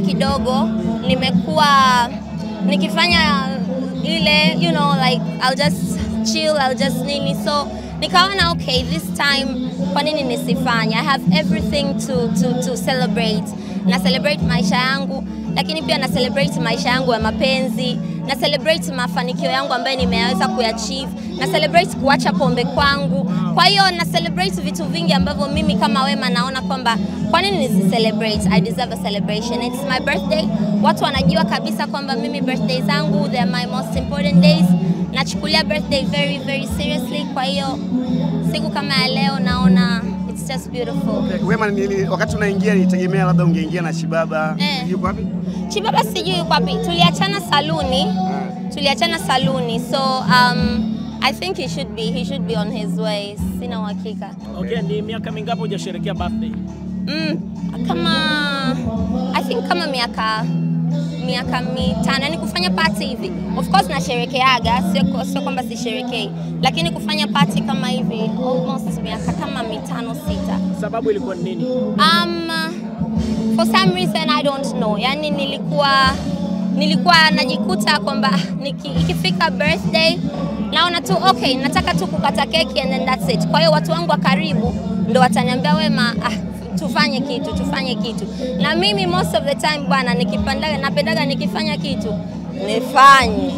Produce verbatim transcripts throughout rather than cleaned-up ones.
muda kidogo nimekuwa nikifanya ile, you know, like I'll just chill, I'll just nini, so nikaona okay, this time kwa nini nisifanya? I have everything to to to celebrate. Na celebrate maisha yangu, lakini pia na celebrate maisha yangu ya mapenzi, na celebrate mafanikio yangu ambayo nimeweza kuachieve, na celebrate kuacha pombe kwangu. Kwa hiyo na celebrate vitu vingi ambavyo mimi kama Wema naona kwamba kwa nini ni celebrate? I deserve a celebration. It's my birthday. Watu wanajua kabisa kwamba mimi birthday zangu they are my most important days. Nachukulia birthday very very seriously. Kwa hiyo siku kama ya leo naona it's just beautiful. Wema, wakati unaingia nitegemea labda ungeingia na Chibaba. Yuko wapi? Chibaba sijui yuko wapi. Tuliachana saluni. Tuliachana saluni. So um I think he should be he should be on his way. Sina uhakika. Okay, ni miaka mingapi hujasherehekea birthday? Mm, kama I think kama miaka miaka mitano ni kufanya party hivi. Of course nasherehekeaga, sio sio kwamba sisherekei, lakini kufanya party kama hivi almost miaka kama mitano sita. Sababu ilikuwa nini? Um for some reason I don't know. Yani nilikuwa nilikuwa najikuta kwamba ikifika birthday naona tu okay, nataka tu kukata keki and then that's it. Kwa hiyo watu wangu wa karibu ndio wataniambia Wema, ah, tufanye kitu, tufanye kitu. Na mimi most of the time bwana nikipandaga napendaga nikifanya kitu nifanye.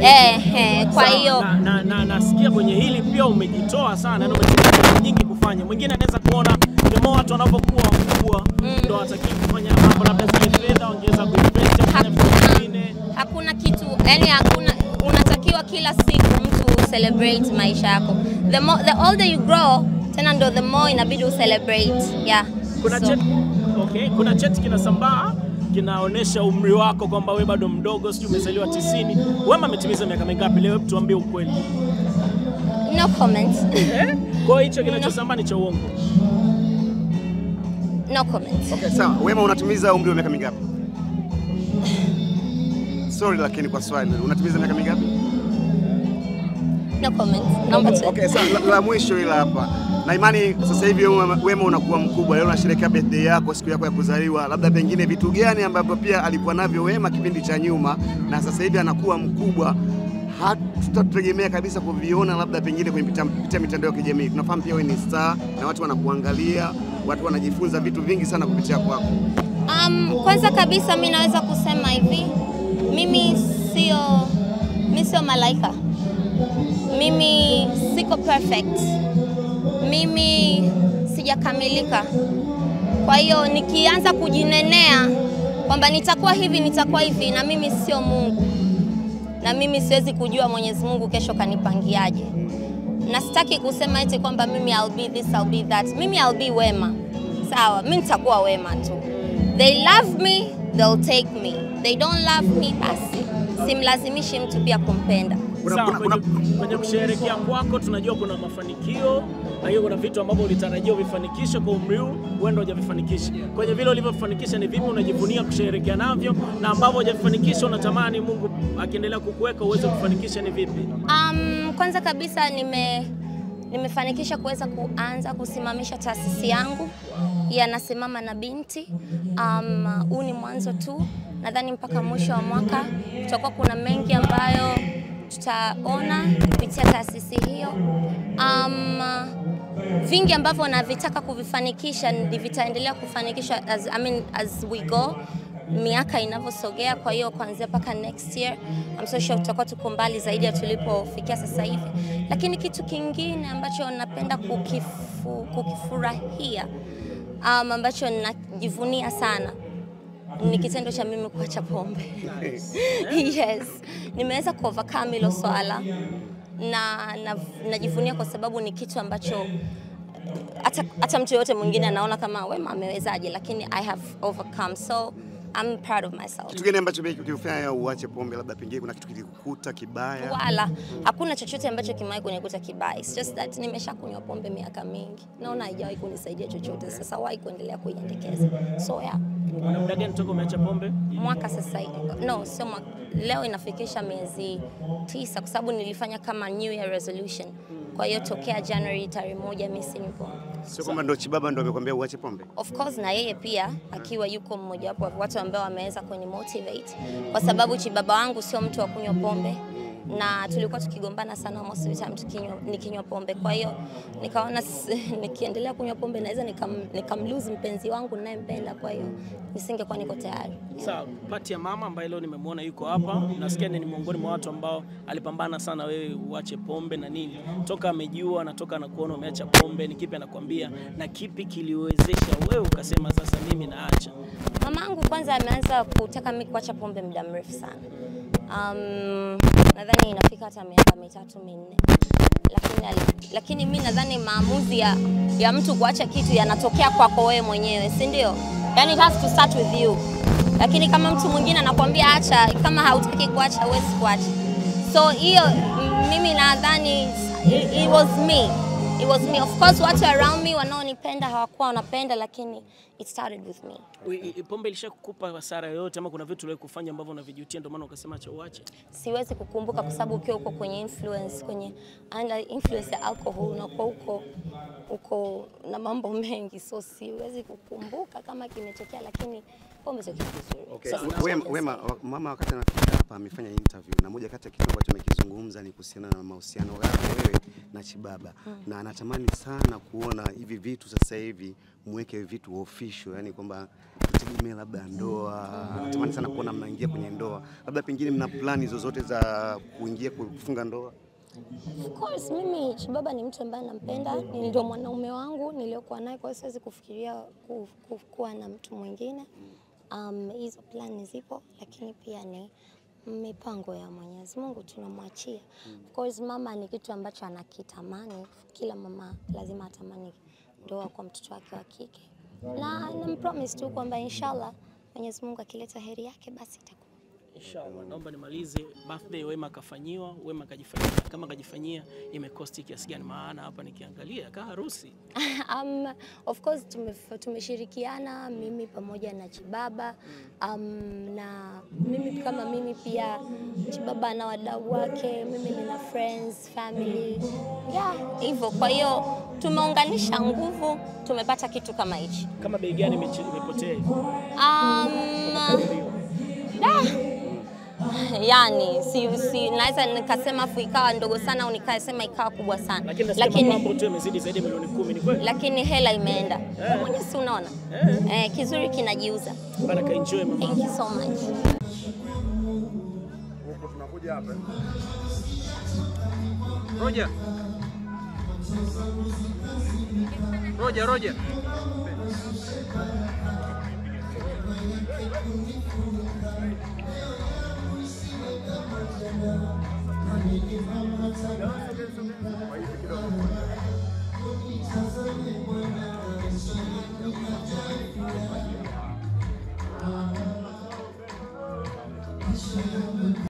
Eh eh kwa hiyo na, na, na nasikia kwenye hili pia umejitoa sana na umetumia nyingi kufanya. Mwingine anaweza kuona ndio watu wanapokuwa wakubwa ndio wataki kufanya mambo labda zile fedha ongeza kuipenda kufanya vitu vingine. Hakuna kitu, yani hakuna, unatakiwa kila siku mtu celebrate maisha yako. The more, the older you grow, tena ndo the more inabidi celebrate. Yeah. Kuna so. Chat, okay, kuna chat kinasambaa kinaonesha umri wako kwamba wewe bado mdogo, sio umezaliwa tisini. Wema ametimiza miaka mingapi leo? Tuambie ukweli. No comments. Kwa hicho kinachosambaa ni cha uongo. No comments. Okay, sawa. Wema, unatimiza umri wa miaka mingapi? Sorry, lakini kwa swali unatimiza miaka mingapi? No comments. Number two. Okay, sawa. La, la mwisho ila hapa. Na imani sasa hivi Wema unakuwa mkubwa, leo unasherehekea birthday yako, siku yako ya kuzaliwa, labda pengine vitu gani ambavyo pia alikuwa navyo Wema kipindi cha nyuma na sasa hivi anakuwa mkubwa hatutategemea kabisa kuviona labda pengine kupitia mitandao ya kijamii? Tunafahamu pia wewe ni star na watu wanakuangalia, watu wanajifunza vitu vingi sana kupitia kwako. Um kwanza kabisa mimi naweza kusema hivi, mimi sio mimi sio malaika. Mimi siko perfect. Mimi sijakamilika. Kwa hiyo nikianza kujinenea kwamba nitakuwa hivi, nitakuwa hivi, na mimi sio Mungu. Na mimi siwezi kujua Mwenyezi Mungu kesho kanipangiaje. Na sitaki kusema eti kwamba mimi I'll be this, I'll be that. Mimi I'll be Wema. Sawa, mimi nitakuwa Wema tu. They love me, they'll take me. They don't love me, basi simlazimishi mtu pia kumpenda. Kwenye kusherehekea kwako tunajua kuna mafanikio na hiyo kuna vitu ambavyo ulitarajia uvifanikishe kwa umri huu, wewe ndio hujavifanikisha. Kwenye vile ulivyofanikisha ni vipi unajivunia kusherehekea navyo, na ambavyo hujavifanikisha unatamani Mungu akiendelea kukuweka uweze kufanikisha ni vipi? Um kwanza kabisa nime nimefanikisha kuweza kuanza kusimamisha taasisi yangu ya Nasimama na Binti. Um huu ni mwanzo tu. Nadhani mpaka mwisho wa mwaka tutakuwa kuna mengi ambayo tutaona kupitia taasisi hiyo. Um vingi ambavyo navitaka kuvifanikisha ndio vitaendelea kufanikisha as I mean as we go, miaka inavyosogea. Kwa hiyo kuanzia paka next year I'm so sure tutakuwa tuko mbali zaidi ya tulipofikia sasa hivi. Lakini kitu kingine ambacho napenda kukifu, kukifurahia um, ambacho najivunia sana ni kitendo cha mimi kuacha pombe. Yes, nimeweza kuovercome hilo swala na najivunia na kwa sababu ni kitu ambacho hata mtu yote mwingine anaona kama Wema amewezaje, lakini I have overcome, so I'm proud of myself. Kitu gani ambacho ukifanya uache pombe labda pengine kuna kitu kilikukuta kibaya? Wala hakuna chochote ambacho kimewahi kunikuta kibaya. It's just that nimeshakunywa pombe miaka mingi. Naona haijawahi kunisaidia chochote. Sasa why kuendelea kuiendekeza? So yeah. Una muda gani toka umeacha pombe? Mwaka sasa hivi. No, sio mwaka. Leo inafikisha miezi tisa kwa sababu nilifanya kama new year resolution. Kwa hiyo tokea January tarehe moja mimi si pombe. Sio kwamba ndo Chibaba ndo amekwambia uache pombe. Of course na yeye pia akiwa yuko mmoja wapo watu ambao wameweza kwenye motivate kwa sababu Chibaba wangu sio mtu wa kunywa pombe. Na tulikuwa tukigombana sana most of the time tukinywa nikinywa pombe. Kwa hiyo nikaona nikiendelea kunywa pombe naweza nikam, nikamlose mpenzi wangu ninayempenda, kwa hiyo nisingekuwa niko tayari. Sawa, pati ya mama ambaye leo nimemwona yuko hapa, nasikia ni miongoni mwa watu ambao alipambana sana wewe uache pombe na nini. Toka amejua na toka anakuona umeacha pombe, ni kipi anakuambia na kipi kiliwezesha wewe ukasema sasa mimi naacha? Mamangu kwanza ameanza kutaka mimi kuacha pombe muda mrefu sana. Um, nadhani inafika hata miaka mitatu minne. Lakini lakini mimi nadhani maamuzi ya, ya mtu kuacha kitu yanatokea kwako wewe mwenyewe, si ndio? Yani it has to start with you. Lakini kama mtu mwingine anakuambia acha, kama hautaki kuacha huwezi kuacha. So hiyo mimi nadhani it, it was me. It was me. Of course, watu around me wanaonipenda hawakuwa wanapenda, lakini it started with me. Okay. Pombe ilishakukupa hasara yoyote ama kuna vitu uliwahi kufanya ambavyo unavijutia ndio maana ukasema acha uache? Siwezi kukumbuka kwa sababu ukiwa uko kwenye influence, kwenye under influence ya alcohol na kwa uko uko na mambo mengi, so siwezi kukumbuka kama kimetokea, lakini pombe sio kitu kizuri. Okay. So, Wema, mama wakati anafika hapa amefanya interview na moja kati ya kitu ambacho amekizungumza ni kuhusiana na mahusiano yako wewe na Chibaba. Hmm. Na natamani sana kuona hivi vitu sasa hivi muweke vitu official, yani kwamba tegemea labda ndoa. Natamani sana kuona mnaingia kwenye ndoa, labda pengine mna plani zozote za kuingia kufunga ndoa. Of course mimi Chibaba ni mtu ambaye nampenda, ni ndio mwanaume wangu niliokuwa naye, kwa hiyo siwezi kufikiria ku, ku, kuwa na mtu mwingine. Um hizo plani zipo, lakini pia ni mipango ya Mwenyezi Mungu tunamwachia. Of course mama ni kitu ambacho anakitamani, kila mama lazima atamani ndoa kwa mtoto wake wa kike. Na nampromise tu kwamba inshallah Mwenyezi Mungu akileta heri yake basi itakuwa inshallah. Naomba nimalize, birthday Wema kafanyiwa, Wema kajifanyia, kama kajifanyia imecost kiasi gani, maana hapa nikiangalia kama harusi? Um of course tumeshirikiana mimi pamoja na Chibaba, um na mimi kama mimi pia Chibaba na wadau wake, mimi nina friends, family. Yeah, hivyo kwa hiyo tumeunganisha nguvu, tumepata kitu kama hichi. Kama bei gani imepotea? Um Yani si si naweza nikasema afu ikawa ndogo sana au nikasema ikawa kubwa sana, lakini mambo tu yamezidi zaidi ya milioni kumi, ni kweli, lakini hela imeenda. Yeah. Mwenyewe si unaona. Yeah. Eh, kizuri kinajiuza. Baraka, enjoy mama. Thank you so much. Huko tunakuja hapa Roger Roger Roger I'm